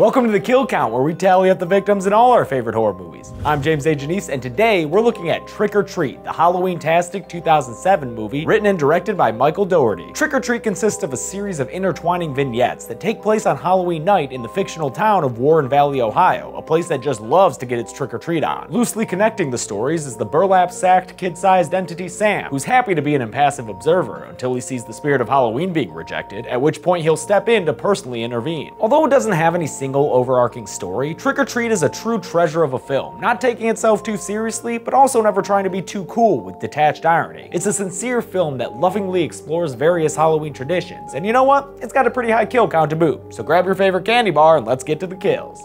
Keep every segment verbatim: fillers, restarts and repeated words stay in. Welcome to the Kill Count, where we tally up the victims in all our favorite horror movies. I'm James A. Janisse, and today we're looking at Trick or Treat, the Halloween-tastic two thousand seven movie written and directed by Michael Dougherty. Trick or Treat consists of a series of intertwining vignettes that take place on Halloween night in the fictional town of Warren Valley, Ohio, a place that just loves to get its trick or treat on. Loosely connecting the stories is the burlap-sacked, kid-sized entity Sam, who's happy to be an impassive observer until he sees the spirit of Halloween being rejected, at which point he'll step in to personally intervene. Although it doesn't have any single overarching story, Trick or Treat is a true treasure of a film, not taking itself too seriously, but also never trying to be too cool with detached irony. It's a sincere film that lovingly explores various Halloween traditions, and you know what? It's got a pretty high kill count to boot, so grab your favorite candy bar and let's get to the kills.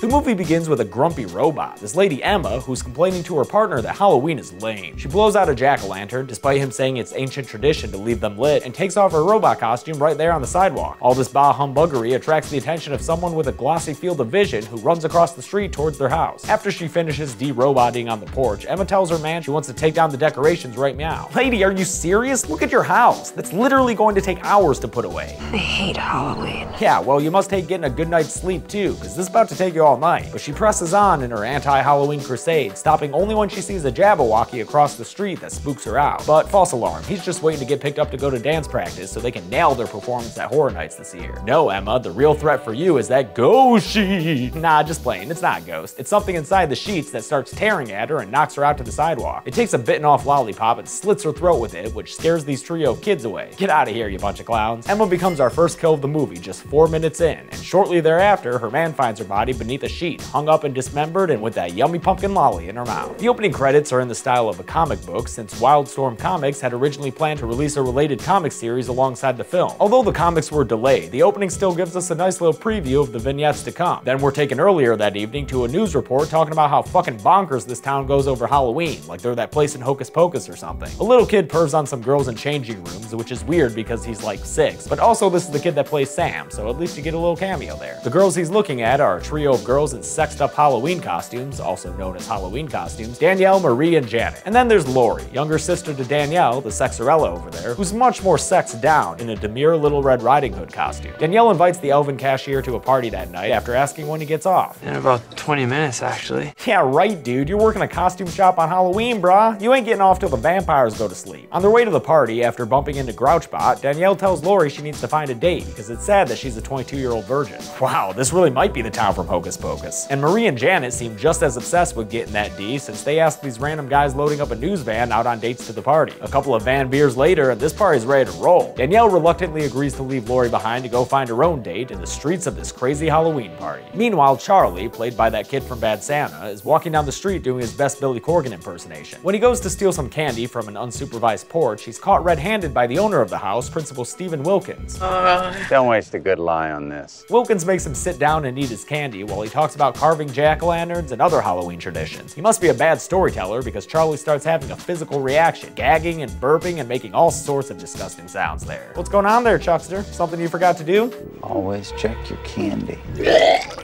The movie begins with a grumpy robot, this lady Emma, who's complaining to her partner that Halloween is lame. She blows out a jack-o'-lantern, despite him saying it's ancient tradition to leave them lit, and takes off her robot costume right there on the sidewalk. All this bah humbuggery attracts the attention of someone with a glossy field of vision who runs across the street towards their house. After she finishes de-roboting on the porch, Emma tells her man she wants to take down the decorations right meow. Lady, are you serious? Look at your house. That's literally going to take hours to put away. I hate Halloween. Yeah, well, you must hate getting a good night's sleep too, because this is about to take you all night. But she presses on in her anti-Halloween crusade, stopping only when she sees a Jabberwocky across the street that spooks her out. But false alarm, he's just waiting to get picked up to go to dance practice so they can nail their performance at Horror Nights this year. No, Emma, the real threat for you is that ghost sheet. Nah, just playing, it's not a ghost. It's something inside the sheets that starts tearing at her and knocks her out to the sidewalk. It takes a bitten off lollipop and slits her throat with it, which scares these trio of kids away. Get out of here, you bunch of clowns. Emma becomes our first kill of the movie just four minutes in, and shortly thereafter, her man finds her body beneath a sheet, hung up and dismembered and with that yummy pumpkin lolly in her mouth. The opening credits are in the style of a comic book, since Wildstorm Comics had originally planned to release a related comic series alongside the film. Although the comics were delayed, the opening still gives us a nice little preview of the vignettes to come. Then we're taken earlier that evening to a news report talking about how fucking bonkers this town goes over Halloween, like they're that place in Hocus Pocus or something. A little kid pervs on some girls in changing rooms, which is weird because he's like six, but also this is the kid that plays Sam, so at least you get a little cameo there. The girls he's looking at are a trio of girls in sexed up Halloween costumes, also known as Halloween costumes, Danielle, Marie, and Janet. And then there's Lori, younger sister to Danielle, the sexerella over there, who's much more sexed down in a demure Little Red Riding Hood costume. Danielle invites the elven cashier to a party that night after asking when he gets off. In about twenty minutes, actually. Yeah, right, dude. You're working a costume shop on Halloween, brah. You ain't getting off till the vampires go to sleep. On their way to the party, after bumping into Grouchbot, Danielle tells Lori she needs to find a date because it's sad that she's a twenty-two-year-old virgin. Wow, this really might be the town from Hocus Pocus. And Marie and Janet seem just as obsessed with getting that D, since they ask these random guys loading up a news van out on dates to the party. A couple of van beers later, and this party's ready to roll. Danielle reluctantly agrees to leave Lori behind to go find her own date in the streets of this crazy Halloween party. Meanwhile, Charlie, played by that kid from Bad Santa, is walking down the street doing his best Billy Corgan impersonation. When he goes to steal some candy from an unsupervised porch, he's caught red-handed by the owner of the house, Principal Stephen Wilkins. Uh, Don't waste a good lie on this. Wilkins makes him sit down and eat his candy while he talks about carving jack-o'-lanterns and other Halloween traditions. He must be a bad storyteller because Charlie starts having a physical reaction, gagging and burping and making all sorts of disgusting sounds there. What's going on there, Chuckster? Something you forgot to do? Always check your candy.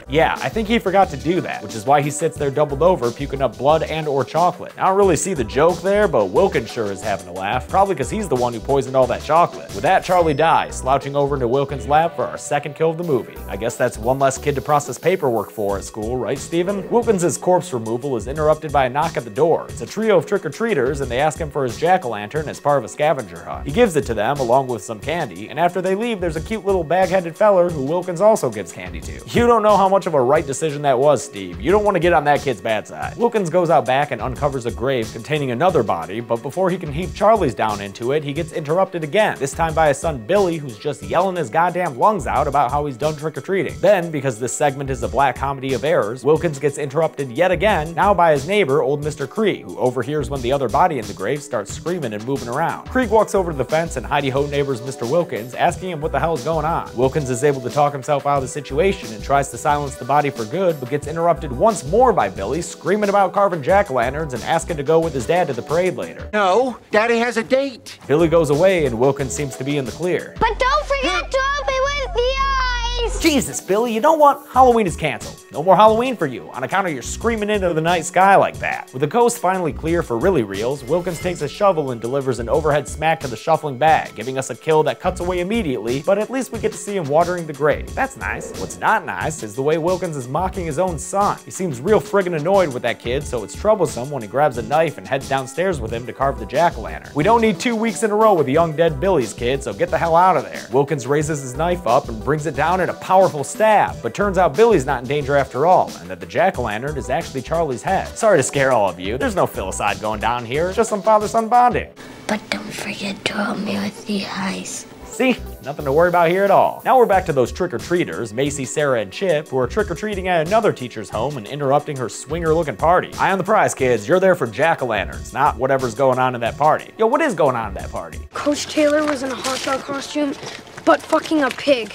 Yeah, I think he forgot to do that, which is why he sits there doubled over puking up blood and or chocolate. I don't really see the joke there, but Wilkins sure is having a laugh, probably because he's the one who poisoned all that chocolate. With that, Charlie dies, slouching over into Wilkins' lap for our second kill of the movie. I guess that's one less kid to process paperwork for at school, right, Steven? Wilkins' corpse removal is interrupted by a knock at the door. It's a trio of trick-or-treaters, and they ask him for his jack-o'-lantern as part of a scavenger hunt. He gives it to them, along with some candy, and after they leave, there's a cute little bag-headed feller who Wilkins also gives candy to. You don't know how much of a right decision that was, Steve. You don't want to get on that kid's bad side. Wilkins goes out back and uncovers a grave containing another body, but before he can heave Charlie's down into it, he gets interrupted again, this time by his son Billy, who's just yelling his goddamn lungs out about how he's done trick-or-treating. Then, because this segment is a black comedy of errors, Wilkins gets interrupted yet again, now by his neighbor, old Mister Krieg, who overhears when the other body in the grave starts screaming and moving around. Krieg walks over to the fence and hidey-ho neighbors Mister Wilkins, asking him what the hell is going on. Wilkins is able to talk himself out of the situation and tries to silence the body for good, but gets interrupted once more by Billy, screaming about carving jack-o'-lanterns and asking to go with his dad to the parade later. No, Daddy has a date. Billy goes away and Wilkins seems to be in the clear. But don't forget to open with the eyes! Jesus, Billy, you know what? Halloween is canceled. No more Halloween for you, on account of your screaming into the night sky like that. With the coast finally clear for really reals, Wilkins takes a shovel and delivers an overhead smack to the shuffling bag, giving us a kill that cuts away immediately, but at least we get to see him watering the grave. That's nice. What's not nice is the way Wilkins is mocking his own son. He seems real friggin' annoyed with that kid, so it's troublesome when he grabs a knife and heads downstairs with him to carve the jack-o'-lantern. We don't need two weeks in a row with the young dead Billy's kid, so get the hell out of there. Wilkins raises his knife up and brings it down in a powerful stab, but turns out Billy's not in danger after all, and that the jack-o'-lantern is actually Charlie's head. Sorry to scare all of you, there's no filicide going down here, just some father-son bonding. But don't forget to help me with the eyes. See? Nothing to worry about here at all. Now we're back to those trick-or-treaters, Macy, Sarah, and Chip, who are trick-or-treating at another teacher's home and interrupting her swinger-looking party. Eye on the prize, kids. You're there for jack-o'-lanterns, not whatever's going on in that party. Yo, what is going on in that party? Coach Taylor was in a hot dog costume, but fucking a pig.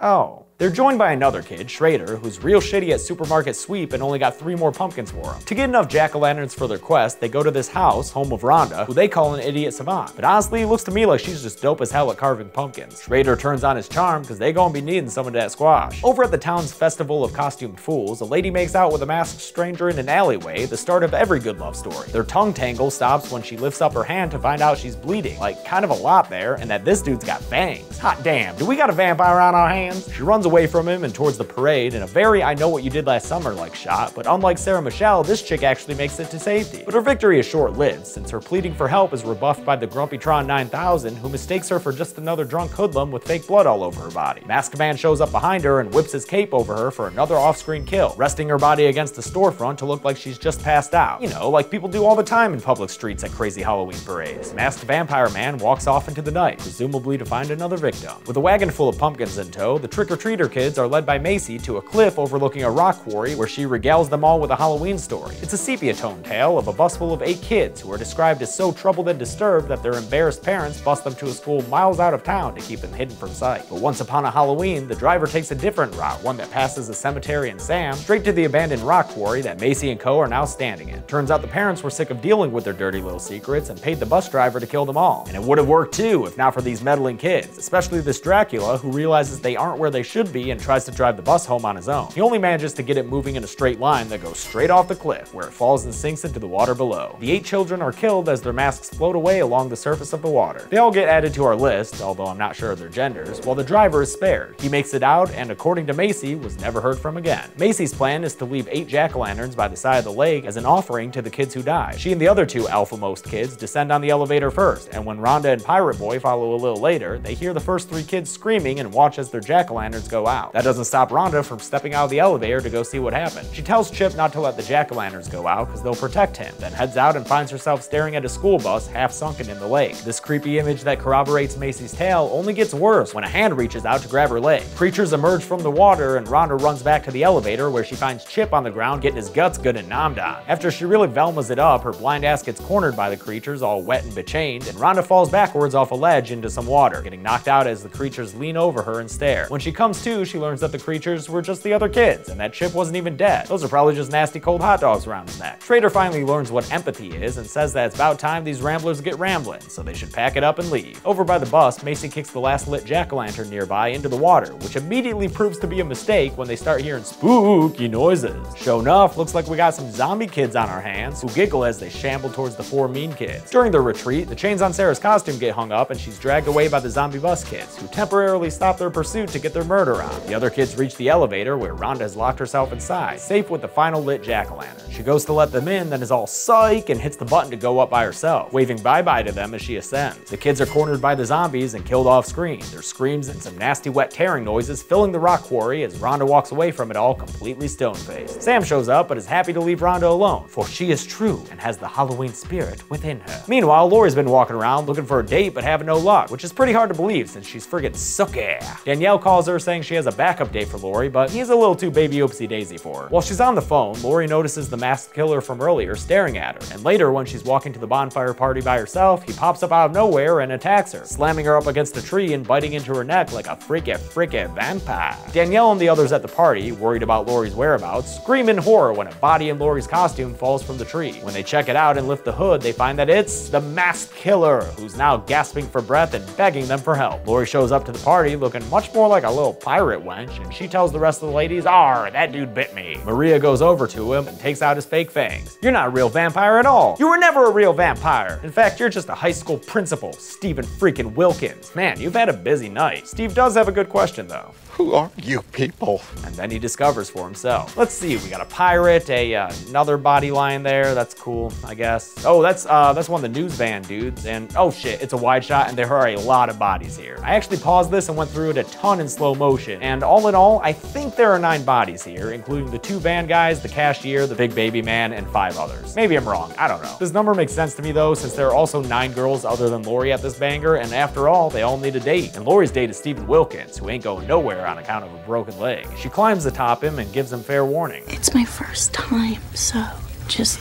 Oh. They're joined by another kid, Schrader, who's real shitty at supermarket sweep and only got three more pumpkins for him. To get enough jack-o'-lanterns for their quest, they go to this house, home of Rhonda, who they call an idiot savant. But honestly, it looks to me like she's just dope as hell at carving pumpkins. Schrader turns on his charm because they gonna be needing some of that squash. Over at the town's festival of costumed fools, a lady makes out with a masked stranger in an alleyway, the start of every good love story. Their tongue tangle stops when she lifts up her hand to find out she's bleeding, like kind of a lot there, and that this dude's got fangs. Hot damn, do we got a vampire on our hands? She runs away from him and towards the parade in a very I know what you did last summer like shot, but unlike Sarah Michelle, this chick actually makes it to safety. But her victory is short-lived, since her pleading for help is rebuffed by the Grumpytron nine thousand, who mistakes her for just another drunk hoodlum with fake blood all over her body. Masked Man shows up behind her and whips his cape over her for another off-screen kill, resting her body against the storefront to look like she's just passed out. You know, like people do all the time in public streets at crazy Halloween parades. Masked Vampire Man walks off into the night, presumably to find another victim. With a wagon full of pumpkins in tow, the trick-or-treat Trick-or-treater kids are led by Macy to a cliff overlooking a rock quarry where she regales them all with a Halloween story. It's a sepia-toned tale of a bus full of eight kids who are described as so troubled and disturbed that their embarrassed parents bus them to a school miles out of town to keep them hidden from sight. But once upon a Halloween, the driver takes a different route, one that passes a cemetery and Sam, straight to the abandoned rock quarry that Macy and co are now standing in. Turns out the parents were sick of dealing with their dirty little secrets and paid the bus driver to kill them all. And it would have worked too if not for these meddling kids, especially this Dracula who realizes they aren't where they should should be and tries to drive the bus home on his own. He only manages to get it moving in a straight line that goes straight off the cliff, where it falls and sinks into the water below. The eight children are killed as their masks float away along the surface of the water. They all get added to our list, although I'm not sure of their genders, while the driver is spared. He makes it out and, according to Macy, was never heard from again. Macy's plan is to leave eight jack-o'-lanterns by the side of the lake as an offering to the kids who died. She and the other two alpha-most kids descend on the elevator first, and when Rhonda and Pirate Boy follow a little later, they hear the first three kids screaming and watch as their jack-o'-lanterns go out. That doesn't stop Rhonda from stepping out of the elevator to go see what happened. She tells Chip not to let the jack-o'-lanterns go out because they'll protect him, then heads out and finds herself staring at a school bus half sunken in the lake. This creepy image that corroborates Macy's tale only gets worse when a hand reaches out to grab her leg. Creatures emerge from the water and Rhonda runs back to the elevator where she finds Chip on the ground getting his guts good and nommed on. After she really Velmas it up, her blind ass gets cornered by the creatures all wet and bechained, and Rhonda falls backwards off a ledge into some water, getting knocked out as the creatures lean over her and stare. When she comes too, she learns that the creatures were just the other kids, and that Chip wasn't even dead. Those are probably just nasty cold hot dogs around his neck. Schrader finally learns what empathy is and says that it's about time these ramblers get rambling, so they should pack it up and leave. Over by the bus, Macy kicks the last lit jack-o'-lantern nearby into the water, which immediately proves to be a mistake when they start hearing spooky noises. Sure enough, looks like we got some zombie kids on our hands who giggle as they shamble towards the four mean kids. During their retreat, the chains on Sarah's costume get hung up and she's dragged away by the zombie bus kids, who temporarily stop their pursuit to get their murder on. The other kids reach the elevator where Rhonda has locked herself inside, safe with the final lit jack-o'-lantern. She goes to let them in, then is all psych and hits the button to go up by herself, waving bye-bye to them as she ascends. The kids are cornered by the zombies and killed off-screen, their screams and some nasty wet tearing noises filling the rock quarry as Rhonda walks away from it all completely stone-faced. Sam shows up but is happy to leave Rhonda alone, for she is true and has the Halloween spirit within her. Meanwhile, Laurie's been walking around looking for a date but having no luck, which is pretty hard to believe since she's friggin' sucky. Danielle calls her saying she has a backup date for Laurie, but he's a little too baby oopsie daisy for her. While she's on the phone, Laurie notices the masked killer from earlier staring at her, and later when she's walking to the bonfire party by herself, he pops up out of nowhere and attacks her, slamming her up against a tree and biting into her neck like a freaky freaky vampire. Danielle and the others at the party, worried about Laurie's whereabouts, scream in horror when a body in Laurie's costume falls from the tree. When they check it out and lift the hood, they find that it's the masked killer, who's now gasping for breath and begging them for help. Laurie shows up to the party looking much more like a little pirate pirate wench, and she tells the rest of the ladies, "Arr, that dude bit me." Maria goes over to him and takes out his fake fangs. "You're not a real vampire at all. You were never a real vampire. In fact, you're just a high school principal, Stephen freaking Wilkins. Man, you've had a busy night." Steve does have a good question though. Who are you people? And then he discovers for himself. Let's see, we got a pirate, a uh, another body lying there. That's cool, I guess. Oh, that's uh, that's one of the news van dudes. And oh shit, it's a wide shot and there are a lot of bodies here. I actually paused this and went through it a ton in slow motion. And all in all, I think there are nine bodies here, including the two van guys, the cashier, the big baby man, and five others. Maybe I'm wrong, I don't know. This number makes sense to me though, since there are also nine girls other than Lori at this banger, and after all, they all need a date. And Lori's date is Stephen Wilkins, who ain't going nowhere on account of a broken leg. She climbs atop him and gives him fair warning. It's my first time, so just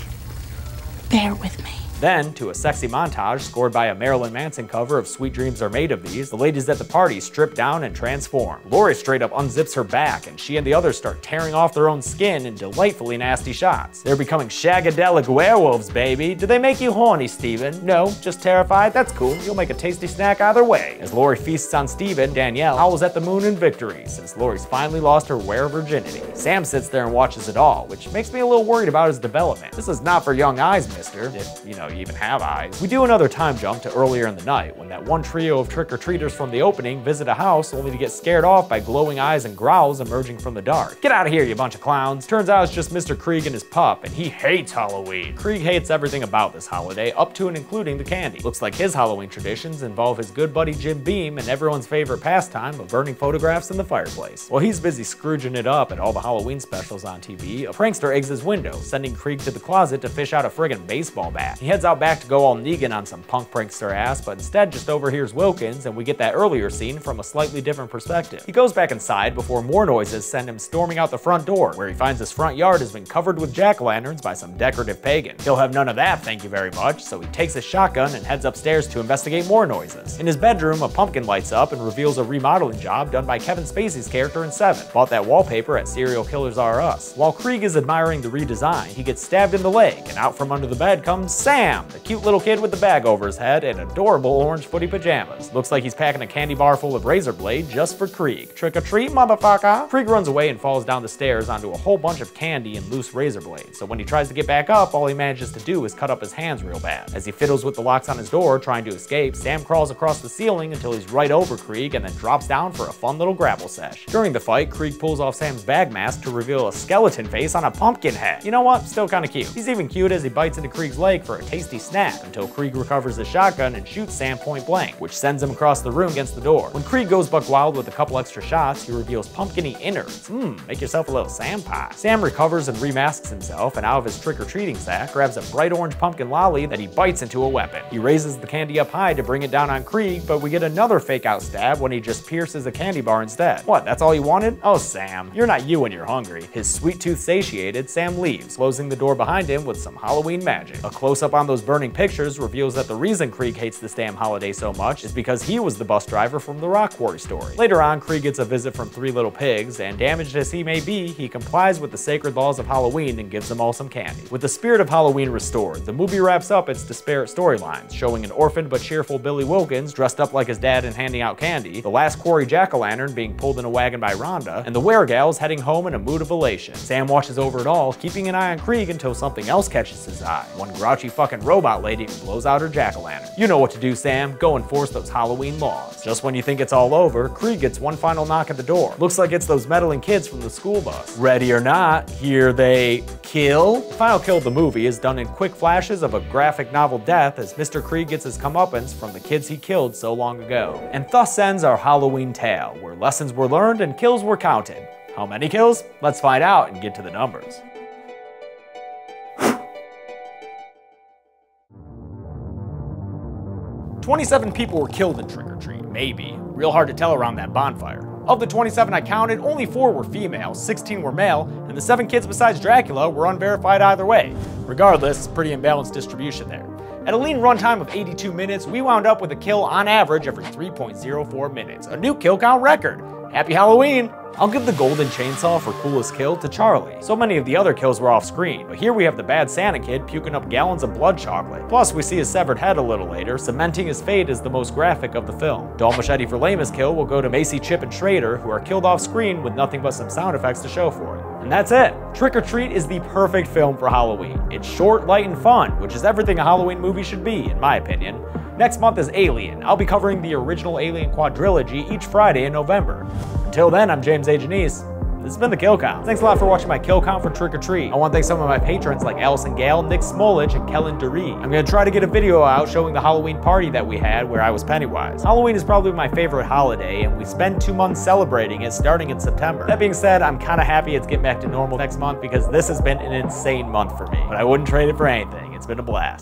bear with me. Then, to a sexy montage scored by a Marilyn Manson cover of Sweet Dreams Are Made of These, the ladies at the party strip down and transform. Lori straight up unzips her back, and she and the others start tearing off their own skin in delightfully nasty shots. They're becoming shagadelic werewolves, baby. Do they make you horny, Steven? No, just terrified? That's cool. You'll make a tasty snack either way. As Lori feasts on Steven, Danielle howls at the moon in victory, since Lori's finally lost her were virginity. Sam sits there and watches it all, which makes me a little worried about his development. This is not for young eyes, mister. If, you know, even have eyes. We do another time jump to earlier in the night when that one trio of trick-or-treaters from the opening visit a house only to get scared off by glowing eyes and growls emerging from the dark. Get out of here, you bunch of clowns. Turns out it's just Mister Krieg and his pup, and he hates Halloween. Krieg hates everything about this holiday, up to and including the candy. Looks like his Halloween traditions involve his good buddy Jim Beam and everyone's favorite pastime of burning photographs in the fireplace. While he's busy scrooging it up at all the Halloween specials on T V, a prankster eggs his window, sending Krieg to the closet to fish out a friggin' baseball bat. He heads out back to go all Negan on some punk prankster ass, but instead just overhears Wilkins, and we get that earlier scene from a slightly different perspective. He goes back inside before more noises send him storming out the front door, where he finds his front yard has been covered with jack-o'-lanterns by some decorative pagan. He'll have none of that, thank you very much, so he takes his shotgun and heads upstairs to investigate more noises. In his bedroom, a pumpkin lights up and reveals a remodeling job done by Kevin Spacey's character in Seven. Bought that wallpaper at Serial Killers R Us. While Krieg is admiring the redesign, he gets stabbed in the leg, and out from under the bed comes Sam. Sam, the cute little kid with the bag over his head and adorable orange footy pajamas. Looks like he's packing a candy bar full of razor blade just for Krieg. Trick or treat, motherfucker! Krieg runs away and falls down the stairs onto a whole bunch of candy and loose razor blades, so when he tries to get back up, all he manages to do is cut up his hands real bad. As he fiddles with the locks on his door trying to escape, Sam crawls across the ceiling until he's right over Krieg and then drops down for a fun little grapple sesh. During the fight, Krieg pulls off Sam's bag mask to reveal a skeleton face on a pumpkin head. You know what? Still kinda cute. He's even cute as he bites into Krieg's leg for a tasty snack until Krieg recovers his shotgun and shoots Sam point blank, which sends him across the room against the door. When Krieg goes buck wild with a couple extra shots, he reveals pumpkin-y innards. Mmm, make yourself a little Sam pie. Sam recovers and remasks himself, and out of his trick-or-treating sack grabs a bright orange pumpkin lolly that he bites into a weapon. He raises the candy up high to bring it down on Krieg, but we get another fake-out stab when he just pierces a candy bar instead. What, that's all you wanted? Oh, Sam, you're not you when you're hungry. His sweet tooth satiated, Sam leaves, closing the door behind him with some Halloween magic. A close-up on those burning pictures reveals that the reason Krieg hates this damn holiday so much is because he was the bus driver from the Rock Quarry story. Later on, Krieg gets a visit from three little pigs, and damaged as he may be, he complies with the sacred laws of Halloween and gives them all some candy. With the spirit of Halloween restored, the movie wraps up its disparate storylines, showing an orphaned but cheerful Billy Wilkins dressed up like his dad and handing out candy, the last quarry jack-o'-lantern being pulled in a wagon by Rhonda, and the weregals heading home in a mood of elation. Sam watches over it all, keeping an eye on Krieg until something else catches his eye. One grouch fucking robot lady who blows out her jack-o'-lantern. You know what to do, Sam. Go enforce those Halloween laws. Just when you think it's all over, Krieg gets one final knock at the door. Looks like it's those meddling kids from the school bus. Ready or not, here they kill. The final kill of the movie is done in quick flashes of a graphic novel death as Mister Krieg gets his comeuppance from the kids he killed so long ago. And thus ends our Halloween tale, where lessons were learned and kills were counted. How many kills? Let's find out and get to the numbers. twenty-seven people were killed in Trick or Treat, maybe. Real hard to tell around that bonfire. Of the twenty-seven I counted, only four were female, sixteen were male, and the seven kids besides Dracula were unverified either way. Regardless, pretty imbalanced distribution there. At a lean runtime of eighty-two minutes, we wound up with a kill on average every three point zero four minutes, a new kill count record. Happy Halloween! I'll give the golden chainsaw for coolest kill to Charlie. So many of the other kills were off screen, but here we have the Bad Santa kid puking up gallons of blood chocolate. Plus, we see his severed head a little later, cementing his fate as the most graphic of the film. Doll Machete for Lamus kill will go to Macy, Chip, and Schrader, who are killed off screen with nothing but some sound effects to show for it. And that's it! Trick or Treat is the perfect film for Halloween. It's short, light, and fun, which is everything a Halloween movie should be, in my opinion. Next month is Alien. I'll be covering the original Alien Quadrilogy each Friday in November. Until then, I'm James A. Janisse. This has been the Kill Count. Thanks a lot for watching my Kill Count for Trick or Treat. I want to thank some of my patrons like Allison Gale, Nick Smolich, and Kellen Duree. I'm going to try to get a video out showing the Halloween party that we had where I was Pennywise. Halloween is probably my favorite holiday, and we spend two months celebrating it starting in September. That being said, I'm kind of happy it's getting back to normal next month because this has been an insane month for me. But I wouldn't trade it for anything. It's been a blast.